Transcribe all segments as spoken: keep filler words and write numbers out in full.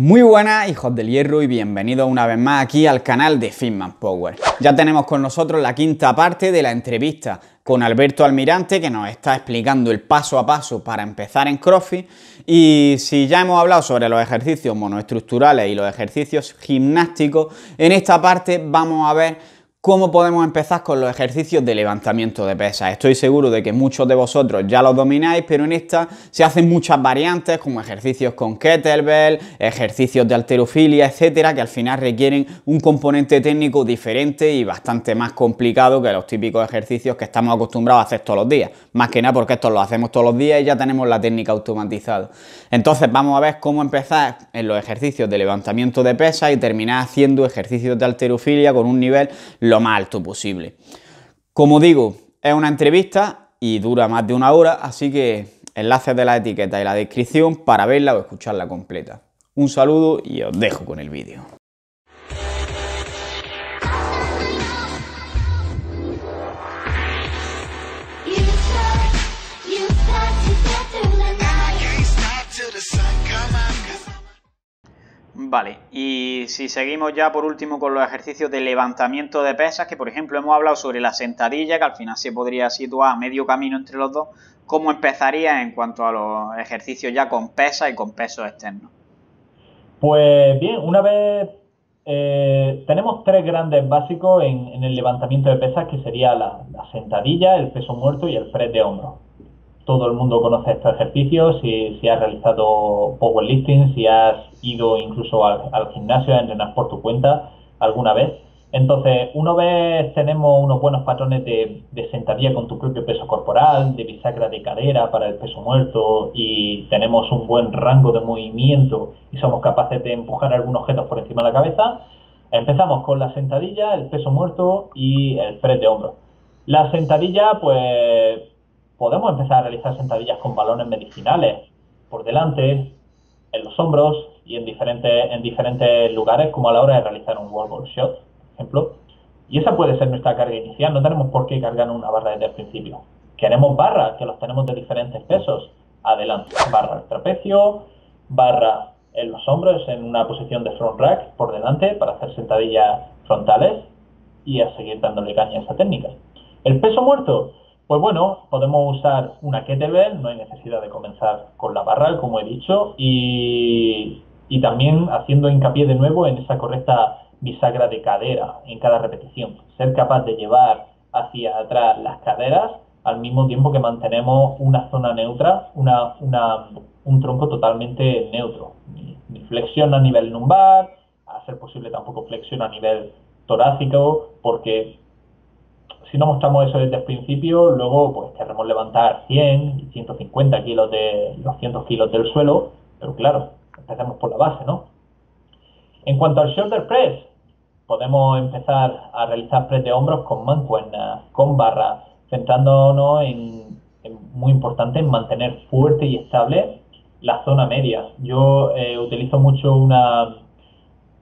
Muy buenas, hijos del hierro, y bienvenidos una vez más aquí al canal de Fitman Power. Ya tenemos con nosotros la quinta parte de la entrevista con Alberto Almirante, que nos está explicando el paso a paso para empezar en CrossFit. Y si ya hemos hablado sobre los ejercicios monoestructurales y los ejercicios gimnásticos, en esta parte vamos a ver cómo podemos empezar con los ejercicios de levantamiento de pesas. Estoy seguro de que muchos de vosotros ya los domináis, pero en esta se hacen muchas variantes, como ejercicios con kettlebell, ejercicios de halterofilia, etcétera, que al final requieren un componente técnico diferente y bastante más complicado que los típicos ejercicios que estamos acostumbrados a hacer todos los días. Más que nada porque estos los hacemos todos los días y ya tenemos la técnica automatizada. Entonces vamos a ver cómo empezar en los ejercicios de levantamiento de pesas y terminar haciendo ejercicios de halterofilia con un nivel lo más alto posible. Como digo, es una entrevista y dura más de una hora, así que enlaces de la etiqueta y la descripción para verla o escucharla completa. Un saludo y os dejo con el vídeo. Vale, y si seguimos ya por último con los ejercicios de levantamiento de pesas, que por ejemplo hemos hablado sobre la sentadilla, que al final se podría situar a medio camino entre los dos, ¿cómo empezaría en cuanto a los ejercicios ya con pesas y con pesos externos? Pues bien, una vez eh, tenemos tres grandes básicos en, en el levantamiento de pesas, que sería la, la sentadilla, el peso muerto y el press de hombros. Todo el mundo conoce estos ejercicios, si, si has realizado powerlifting, si has ido incluso al, al gimnasio a entrenar por tu cuenta alguna vez. Entonces, una vez tenemos unos buenos patrones de, de sentadilla con tu propio peso corporal, de bisacra de cadera para el peso muerto, y tenemos un buen rango de movimiento y somos capaces de empujar algunos objetos por encima de la cabeza, empezamos con la sentadilla, el peso muerto y el press de hombro. La sentadilla, pues podemos empezar a realizar sentadillas con balones medicinales por delante, en los hombros y en diferentes, en diferentes lugares, como a la hora de realizar un wall ball shot, por ejemplo. Y esa puede ser nuestra carga inicial, no tenemos por qué cargar una barra desde el principio. Queremos barras, que los tenemos de diferentes pesos, adelante. Barra al trapecio, barra en los hombros en una posición de front rack por delante para hacer sentadillas frontales y a seguir dándole caña a esa técnica. El peso muerto, pues bueno, podemos usar una kettlebell, no hay necesidad de comenzar con la barra, como he dicho, y, y también haciendo hincapié de nuevo en esa correcta bisagra de cadera en cada repetición. Ser capaz de llevar hacia atrás las caderas al mismo tiempo que mantenemos una zona neutra, una, una, un tronco totalmente neutro. Ni, ni flexión a nivel lumbar, a ser posible tampoco flexión a nivel torácico, porque si no mostramos eso desde el principio, luego pues queremos levantar cien, ciento cincuenta kilos de doscientos kilos del suelo, pero claro, empezamos por la base, ¿no? En cuanto al shoulder press, podemos empezar a realizar press de hombros con mancuernas, con barras, centrándonos en, en, muy importante, en mantener fuerte y estable la zona media. Yo eh, utilizo mucho una,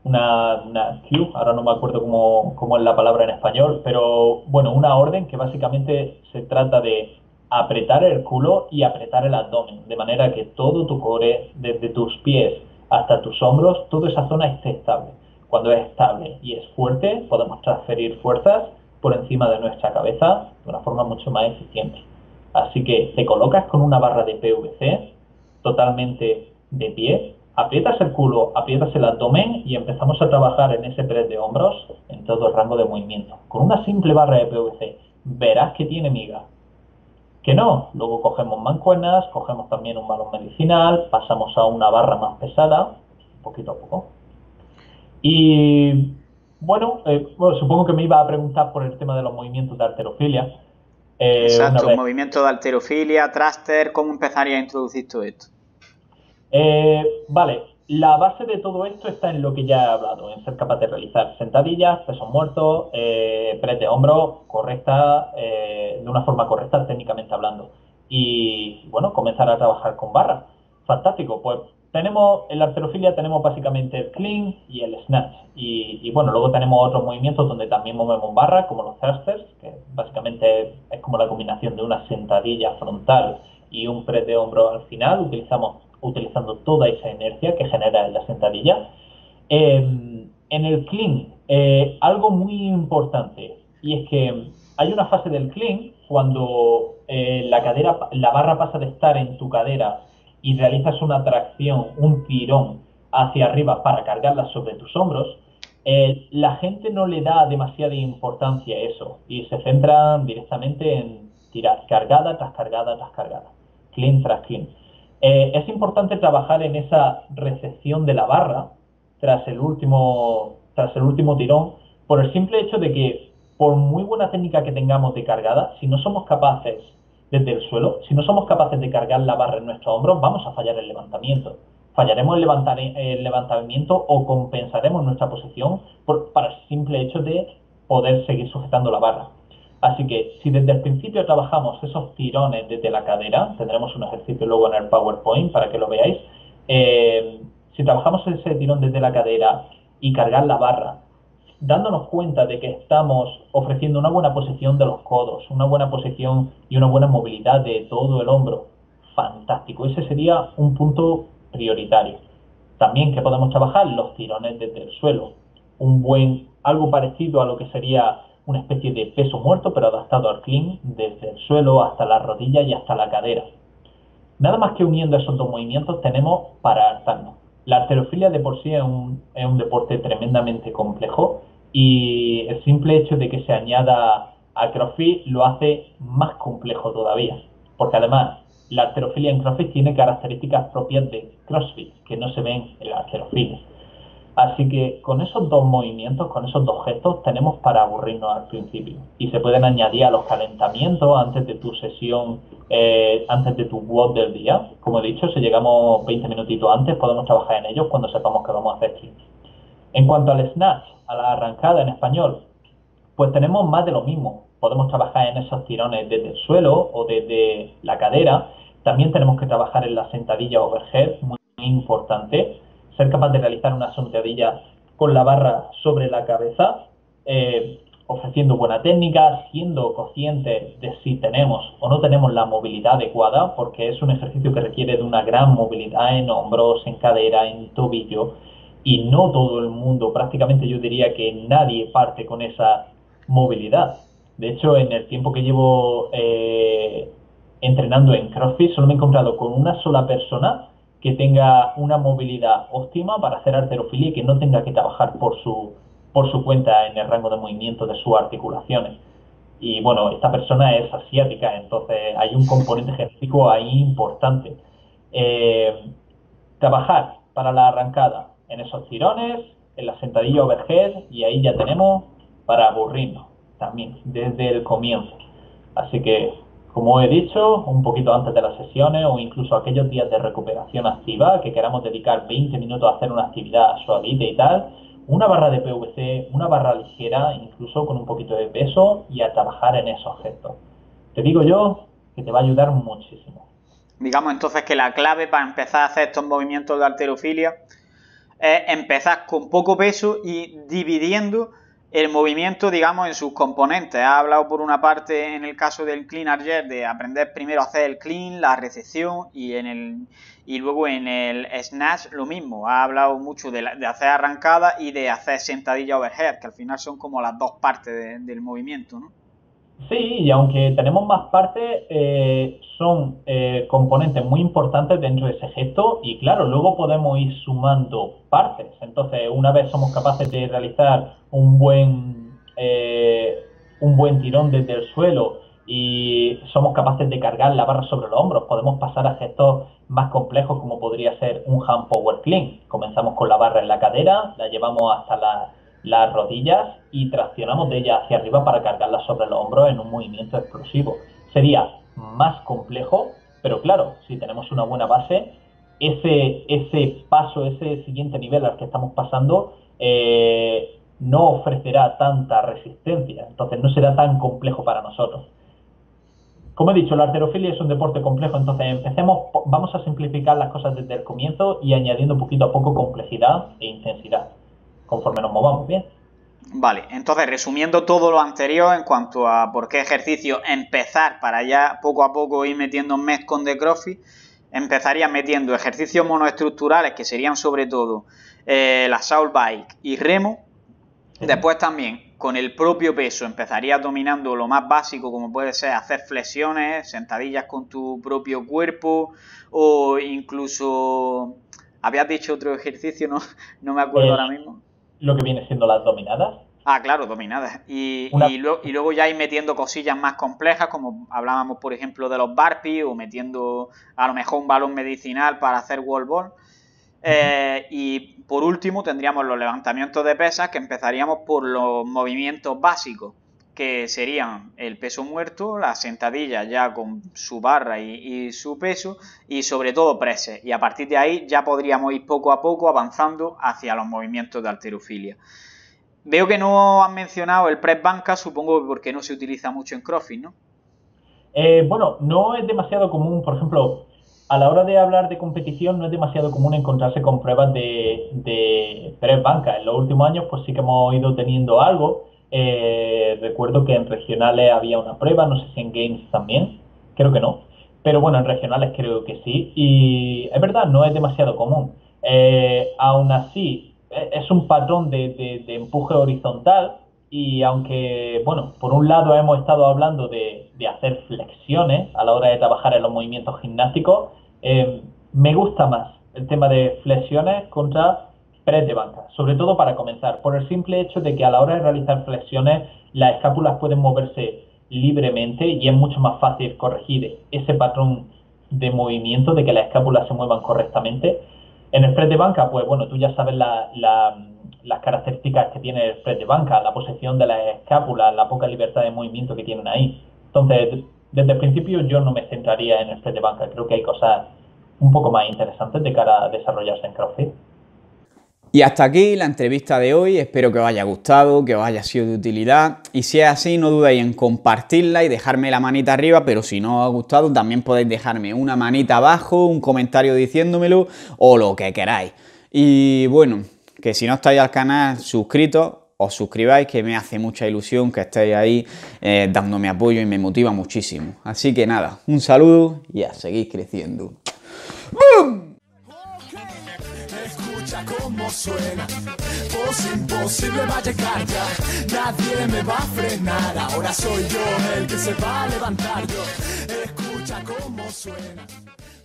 Una, una cue, ahora no me acuerdo cómo, cómo es la palabra en español, pero bueno, una orden que básicamente se trata de apretar el culo y apretar el abdomen, de manera que todo tu core, desde tus pies hasta tus hombros, toda esa zona esté estable. Cuando es estable y es fuerte, podemos transferir fuerzas por encima de nuestra cabeza de una forma mucho más eficiente. Así que te colocas con una barra de P V C totalmente de pie, aprietas el culo, aprietas el abdomen y empezamos a trabajar en ese press de hombros en todo el rango de movimiento. Con una simple barra de P V C verás que tiene miga. Que no, luego cogemos mancuernas, cogemos también un balón medicinal, pasamos a una barra más pesada, poquito a poco. Y bueno, eh, bueno supongo que me iba a preguntar por el tema de los movimientos de halterofilia. Eh, Exacto, vez... movimiento de halterofilia, thruster, ¿cómo empezaría a introducir todo esto? Eh, vale, la base de todo esto está en lo que ya he hablado, en ser capaz de realizar sentadillas, pesos muertos, eh, press de hombro correcta, eh, de una forma correcta técnicamente hablando. Y bueno, comenzar a trabajar con barras. Fantástico, pues tenemos en la halterofilia tenemos básicamente el clean y el snatch. Y, y bueno, luego tenemos otros movimientos donde también movemos barras, como los thrusters, que básicamente es como la combinación de una sentadilla frontal y un press de hombro al final. Utilizamos utilizando toda esa inercia que genera en la sentadilla. Eh, en el clean, eh, algo muy importante, y es que hay una fase del clean cuando eh, la, cadera, la barra pasa de estar en tu cadera y realizas una tracción, un tirón hacia arriba para cargarla sobre tus hombros. Eh, la gente no le da demasiada importancia a eso y se centran directamente en tirar cargada tras cargada tras cargada, clean tras clean. Eh, es importante trabajar en esa recepción de la barra tras el último, tras el último tirón, por el simple hecho de que por muy buena técnica que tengamos de cargada, si no somos capaces desde el suelo, si no somos capaces de cargar la barra en nuestros hombros, vamos a fallar el levantamiento. Fallaremos el, levantar, el levantamiento o compensaremos nuestra posición por, para el simple hecho de poder seguir sujetando la barra. Así que si desde el principio trabajamos esos tirones desde la cadera, tendremos un ejercicio luego en el PowerPoint para que lo veáis, eh, si trabajamos ese tirón desde la cadera y cargar la barra, dándonos cuenta de que estamos ofreciendo una buena posición de los codos, una buena posición y una buena movilidad de todo el hombro, fantástico. Ese sería un punto prioritario. También que podemos trabajar los tirones desde el suelo. Un buen, algo parecido a lo que sería una especie de peso muerto, pero adaptado al clean, desde el suelo hasta la rodilla y hasta la cadera. Nada más que uniendo esos dos movimientos tenemos para hartarnos. La halterofilia de por sí es un, es un deporte tremendamente complejo, y el simple hecho de que se añada a CrossFit lo hace más complejo todavía, porque además la halterofilia en CrossFit tiene características propias de CrossFit que no se ven en la halterofilia. Así que con esos dos movimientos, con esos dos gestos, tenemos para aburrirnos al principio. Y se pueden añadir a los calentamientos antes de tu sesión, eh, antes de tu WOD del día. Como he dicho, si llegamos veinte minutitos antes, podemos trabajar en ellos cuando sepamos que vamos a hacer clean. En cuanto al snatch, a la arrancada en español, pues tenemos más de lo mismo. Podemos trabajar en esos tirones desde el suelo o desde la cadera. También tenemos que trabajar en la sentadilla overhead, muy importante. Ser capaz de realizar una sentadilla con la barra sobre la cabeza, eh, ofreciendo buena técnica, siendo conscientes de si tenemos o no tenemos la movilidad adecuada, porque es un ejercicio que requiere de una gran movilidad en hombros, en cadera, en tobillo, y no todo el mundo, prácticamente yo diría que nadie parte con esa movilidad. De hecho, en el tiempo que llevo eh, entrenando en CrossFit, solo me he encontrado con una sola persona que tenga una movilidad óptima para hacer halterofilia y que no tenga que trabajar por su, por su cuenta en el rango de movimiento de sus articulaciones. Y bueno, esta persona es asiática, entonces hay un componente genético ahí importante. Eh, trabajar para la arrancada en esos tirones, en la sentadilla overhead, y ahí ya tenemos para aburrirnos también, desde el comienzo. Así que, como he dicho, un poquito antes de las sesiones o incluso aquellos días de recuperación activa que queramos dedicar veinte minutos a hacer una actividad suavita y tal, una barra de P V C, una barra ligera, incluso con un poquito de peso, y a trabajar en esos gestos. Te digo yo que te va a ayudar muchísimo. Digamos entonces que la clave para empezar a hacer estos movimientos de halterofilia es empezar con poco peso y dividiendo el movimiento, digamos, en sus componentes. Ha hablado por una parte, en el caso del clean ayer, de aprender primero a hacer el clean, la recepción, y en el y luego en el snatch lo mismo. Ha hablado mucho de, la, de hacer arrancada y de hacer sentadilla overhead, que al final son como las dos partes de, del movimiento, ¿no? Sí, y aunque tenemos más partes, eh, son eh, componentes muy importantes dentro de ese gesto, y claro, luego podemos ir sumando partes. Entonces, una vez somos capaces de realizar un buen, eh, un buen tirón desde el suelo y somos capaces de cargar la barra sobre los hombros, podemos pasar a gestos más complejos como podría ser un hand power clean. Comenzamos con la barra en la cadera, la llevamos hasta la las rodillas y traccionamos de ella hacia arriba para cargarla sobre los hombros en un movimiento explosivo. Sería más complejo, pero claro, si tenemos una buena base, ese, ese paso, ese siguiente nivel al que estamos pasando, eh, no ofrecerá tanta resistencia, entonces no será tan complejo para nosotros. Como he dicho, la halterofilia es un deporte complejo, entonces empecemos, vamos a simplificar las cosas desde el comienzo y añadiendo poquito a poco complejidad e intensidad conforme nos movamos, ¿bien? Vale, entonces resumiendo todo lo anterior en cuanto a por qué ejercicio empezar para ya poco a poco ir metiendo un mes con de CrossFit, empezaría metiendo ejercicios monoestructurales, que serían sobre todo eh, la Soul Bike y remo. Después también, con el propio peso, empezarías dominando lo más básico, como puede ser hacer flexiones, sentadillas con tu propio cuerpo, o incluso... Habías dicho otro ejercicio, no, no me acuerdo eh, ahora mismo. Lo que viene siendo las dominadas. Ah, claro, dominadas. Y, Una... y, lo, y luego ya ir metiendo cosillas más complejas, como hablábamos, por ejemplo, de los burpees, o metiendo a lo mejor un balón medicinal para hacer wall ball. Eh, y por último tendríamos los levantamientos de pesas, que empezaríamos por los movimientos básicos, que serían el peso muerto, las sentadillas ya con su barra y, y su peso, y sobre todo presses. Y a partir de ahí ya podríamos ir poco a poco avanzando hacia los movimientos de halterofilia. Veo que no han mencionado el press banca, supongo porque no se utiliza mucho en CrossFit, ¿no? Eh, bueno, no es demasiado común, por ejemplo... A la hora de hablar de competición no es demasiado común encontrarse con pruebas de, de press banca. En los últimos años pues sí que hemos ido teniendo algo. Eh, recuerdo que en regionales había una prueba, no sé si en Games también, creo que no. Pero bueno, en regionales creo que sí. Y es verdad, no es demasiado común. Eh, aún así, es un patrón de, de, de empuje horizontal. Y aunque, bueno, por un lado hemos estado hablando de, de hacer flexiones a la hora de trabajar en los movimientos gimnásticos, eh, me gusta más el tema de flexiones contra press de banca, sobre todo para comenzar, por el simple hecho de que a la hora de realizar flexiones las escápulas pueden moverse libremente y es mucho más fácil corregir ese patrón de movimiento, de que las escápulas se muevan correctamente. En el press de banca, pues bueno, tú ya sabes la... la las características que tiene el press de banca, la posición de las escápulas, la poca libertad de movimiento que tienen ahí. Entonces, desde el principio yo no me centraría en el press de banca. Creo que hay cosas un poco más interesantes de cara a desarrollarse en CrossFit. Y hasta aquí la entrevista de hoy. Espero que os haya gustado, que os haya sido de utilidad. Y si es así, no dudéis en compartirla y dejarme la manita arriba. Pero si no os ha gustado, también podéis dejarme una manita abajo, un comentario diciéndomelo o lo que queráis. Y bueno... que si no estáis al canal suscritos, os suscribáis, que me hace mucha ilusión que estéis ahí eh, dándome apoyo y me motiva muchísimo. Así que nada, un saludo y a seguir creciendo. ¡Bum! Okay. Escucha cómo suena, voz imposible va a llegar ya, nadie me va a frenar, ahora soy yo el que se va a levantar yo, escucha cómo suena.